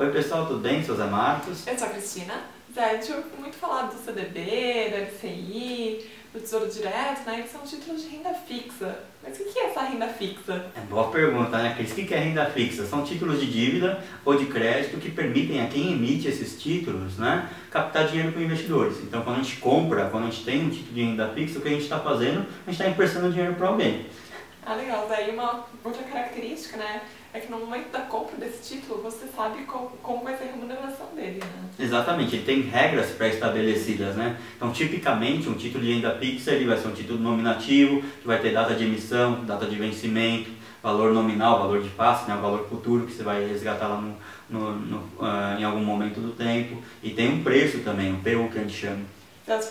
Oi pessoal, tudo bem? Sou Zé Marcos. Eu sou a Cristina. Zé, a gente ouve muito falar do CDB, do LCI, do Tesouro Direto, né? Eles são títulos de renda fixa. Mas o que é essa renda fixa? É boa pergunta, né, Cris? O que é renda fixa? São títulos de dívida ou de crédito que permitem a quem emite esses títulos, né, captar dinheiro com investidores. Então, quando a gente compra, quando a gente tem um título de renda fixa, o que a gente está fazendo? A gente está emprestando dinheiro para alguém. Ah, legal. Daí uma outra característica, né, é que no momento da compra desse título você sabe como vai ser a remuneração dele, né? Exatamente. Ele tem regras pré-estabelecidas, né? Então, tipicamente, um título de renda fixa ele vai ser um título nominativo, que vai ter data de emissão, data de vencimento, valor nominal, valor de face, né, o valor futuro que você vai resgatar lá em algum momento do tempo. E tem um preço também, um PU que a gente chama.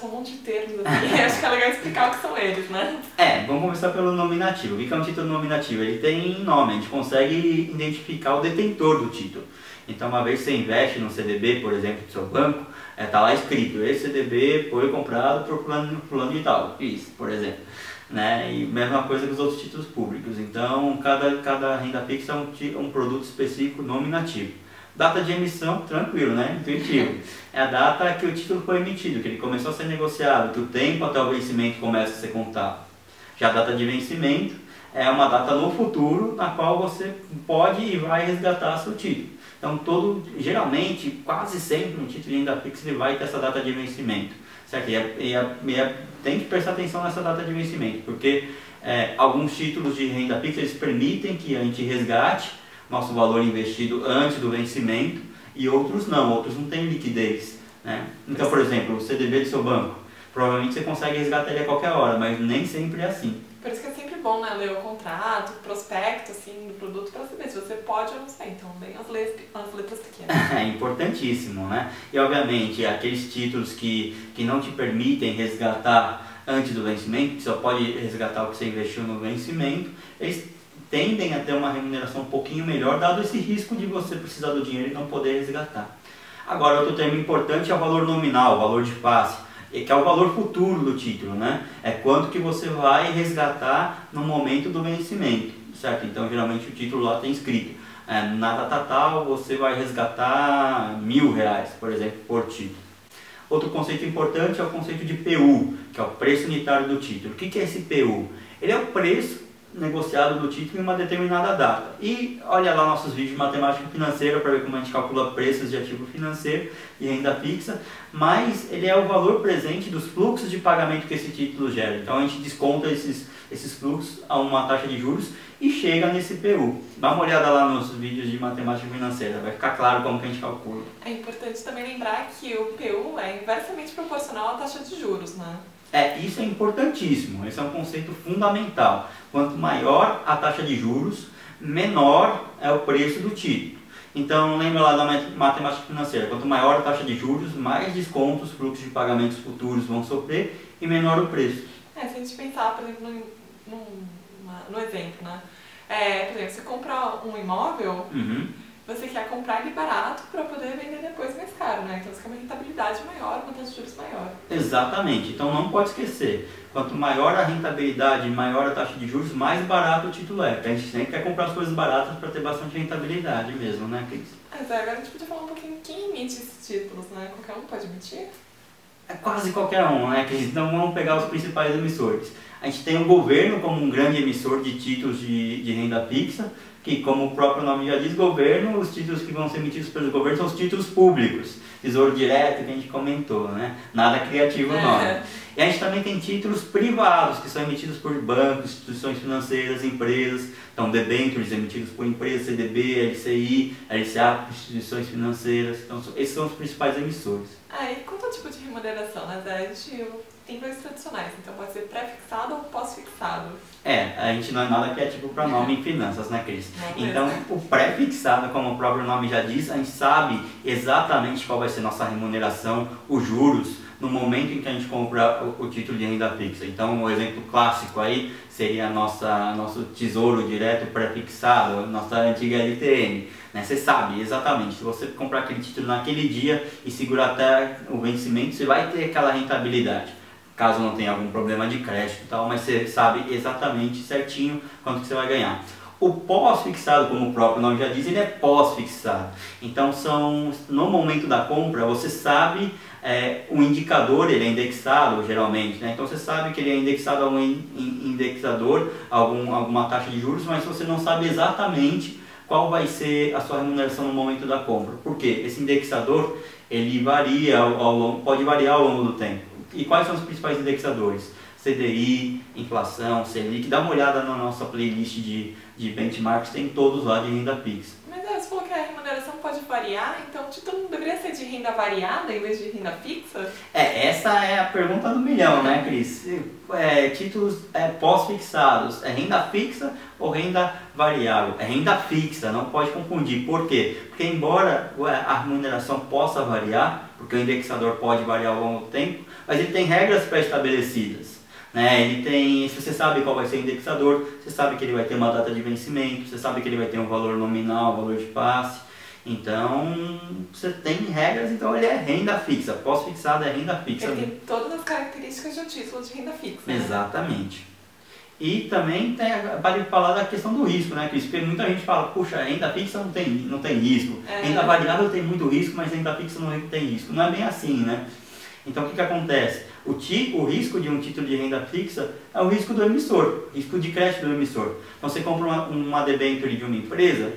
Um monte de termos assim, acho que é legal explicar o que são eles, né? É, vamos começar pelo nominativo. O que é um título nominativo? Ele tem nome, a gente consegue identificar o detentor do título. Então, uma vez que você investe num CDB, por exemplo, do seu banco, está lá escrito, esse CDB foi comprado por fulano de tal, isso, por exemplo. Né? E mesma coisa que os outros títulos públicos. Então, cada renda fixa é um produto específico nominativo. Data de emissão, tranquilo, né? Intuitivo. É a data que o título foi emitido, que ele começou a ser negociado, que o tempo até o vencimento começa a ser contado. Já a data de vencimento é uma data no futuro na qual você pode e vai resgatar seu título. Então, geralmente, quase sempre, um título de renda fixa ele vai ter essa data de vencimento. Certo? E tem que prestar atenção nessa data de vencimento, porque alguns títulos de renda fixa eles permitem que a gente resgate nosso valor investido antes do vencimento e outros não têm liquidez, né? Então, por exemplo, o CDB do seu banco, provavelmente você consegue resgatar ele a qualquer hora, mas nem sempre é assim. Por isso que é sempre bom, né, ler o contrato, o prospecto, assim, do produto para saber se você pode ou não sei. Então, bem as letras pequenas. É importantíssimo, né? E, obviamente, aqueles títulos que não te permitem resgatar antes do vencimento, que só pode resgatar o que você investiu no vencimento, eles tendem a ter uma remuneração um pouquinho melhor, dado esse risco de você precisar do dinheiro e não poder resgatar. Agora, outro termo importante é o valor nominal, o valor de face, que é o valor futuro do título, né? É quanto que você vai resgatar no momento do vencimento, certo? Então, geralmente o título lá tem escrito, na data tal você vai resgatar R$1.000, por exemplo, por título. Outro conceito importante é o conceito de PU, que é o preço unitário do título. O que é esse PU? Ele é o preço negociado do título em uma determinada data. E olha lá nossos vídeos de matemática financeira para ver como a gente calcula preços de ativo financeiro e renda fixa, mas ele é o valor presente dos fluxos de pagamento que esse título gera. Então a gente desconta esses fluxos a uma taxa de juros e chega nesse PU. Dá uma olhada lá nos vídeos de matemática financeira, vai ficar claro como que a gente calcula. É importante também lembrar que o PU é inversamente proporcional à taxa de juros, né? Isso é importantíssimo, esse é um conceito fundamental. Quanto maior a taxa de juros, menor é o preço do título. Então, lembra lá da matemática financeira, quanto maior a taxa de juros, mais descontos, fluxos de pagamentos futuros vão sofrer e menor o preço. Se a gente pensar, por exemplo, no exemplo, né? Por exemplo, você compra um imóvel, você quer comprar ele barato para poder vender depois mais caro, né? Então você quer uma rentabilidade maior, uma taxa de juros maior. Exatamente. Então não pode esquecer, quanto maior a rentabilidade, maior a taxa de juros, mais barato o título é. Porque a gente sempre quer comprar as coisas baratas para ter bastante rentabilidade mesmo, né, Cris? Agora a gente podia falar um pouquinho quem emite esses títulos, né? Qualquer um pode emitir? É quase qualquer um, né, Cris? Então vamos pegar os principais emissores. A gente tem o governo como um grande emissor de títulos de renda fixa, que, como o próprio nome já diz, governo, os títulos que vão ser emitidos pelo governo são os títulos públicos. Tesouro Direto, que a gente comentou, né? Nada criativo o nome. E a gente também tem títulos privados, que são emitidos por bancos, instituições financeiras, empresas. Então, debêntures emitidos por empresas, CDB, LCI, LCA, instituições financeiras. Então, esses são os principais emissores. E quanto tipo de remuneração, né, Zé? Tem dois tradicionais, então pode ser pré-fixado ou pós-fixado. A gente não é nada criativo para nome em finanças, né, Cris? Então, o pré-fixado, como o próprio nome já diz, a gente sabe exatamente qual vai ser nossa remuneração, os juros, no momento em que a gente compra o título de renda fixa. Então, um exemplo clássico aí seria nosso Tesouro Direto pré-fixado, nossa antiga LTN. Você sabe exatamente, se você comprar aquele título naquele dia e segurar até o vencimento, você vai ter aquela rentabilidade. Caso não tenha algum problema de crédito e tal, mas você sabe exatamente certinho quanto que você vai ganhar. O pós-fixado, como o próprio nome já diz, ele é pós-fixado. Então, no momento da compra, você sabe, o indicador ele é indexado, geralmente, né? Então, você sabe que ele é indexado a um indexador, alguma taxa de juros, mas você não sabe exatamente qual vai ser a sua remuneração no momento da compra. Por quê? Esse indexador ele varia pode variar ao longo do tempo. E quais são os principais indexadores? CDI, inflação, SELIC. Dá uma olhada na nossa playlist de benchmarks, tem todos lá de renda fixa. Mas você falou que a remuneração pode variar, então o título não deveria ser de renda variada em vez de renda fixa? Essa é a pergunta do milhão, né, Cris? Títulos pós-fixados, é renda fixa ou renda variável? É renda fixa, não pode confundir. Por quê? Porque embora a remuneração possa variar, porque o indexador pode variar ao longo do tempo, mas ele tem regras pré-estabelecidas. Ele tem, se você sabe qual vai ser o indexador, você sabe que ele vai ter uma data de vencimento, você sabe que ele vai ter um valor nominal, um valor de passe. Então, você tem regras, então ele é renda fixa. Pós-fixado é renda fixa. Ele tem todas as características de um título de renda fixa. Né? Exatamente. E também vale falar da questão do risco, né, Cris? Porque muita gente fala, puxa, renda fixa não tem risco. Renda variável tem muito risco, mas renda fixa não tem risco. Não é bem assim, né? Então, o que acontece? O risco de um título de renda fixa é o risco do emissor, risco de crédito do emissor. Então, você compra uma debênture de uma empresa,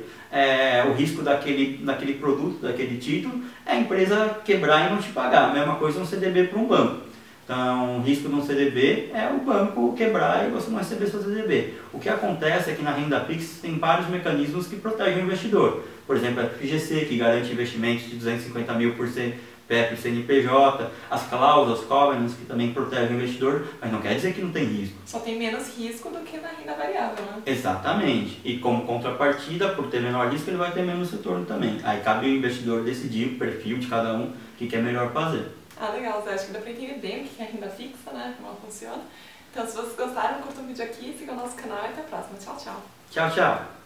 o risco daquele produto, daquele título, é a empresa quebrar e não te pagar. A mesma coisa um CDB para um banco. Então, o risco de um CDB é o banco quebrar e você não receber seu CDB. O que acontece é que na renda fixa tem vários mecanismos que protegem o investidor. Por exemplo, a FGC, que garante investimentos de 250 mil por PEP, CNPJ, as cláusulas, covenants, que também protegem o investidor, mas não quer dizer que não tem risco. Só tem menos risco do que na renda variável, né? Exatamente. E como contrapartida, por ter menor risco, ele vai ter menos retorno também. Aí cabe o investidor decidir o perfil de cada um, que quer melhor fazer. Ah, legal, Zé. Acho que dá pra entender bem o que é renda fixa, né? Como ela funciona. Então, se vocês gostaram, curta o vídeo aqui, siga o nosso canal e até a próxima. Tchau, tchau. Tchau, tchau.